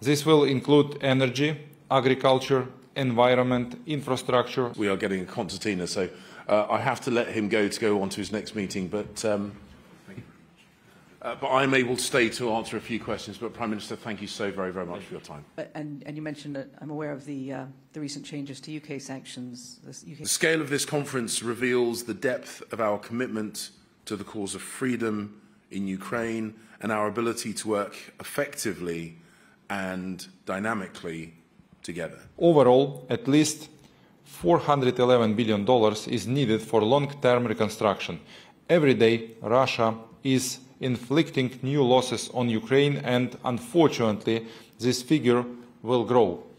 This will include energy, agriculture, environment, infrastructure. We are getting a concertina, so I have to let him go on to his next meeting, but I'm able to stay to answer a few questions. But Prime Minister, thank you so very, very much for your time. And you mentioned that I'm aware of the recent changes to UK sanctions. The scale of this conference reveals the depth of our commitment to the cause of freedom in Ukraine and our ability to work effectively and dynamically together. Overall, at least $411 billion is needed for long-term reconstruction. Every day, Russia is inflicting new losses on Ukraine, and unfortunately, this figure will grow.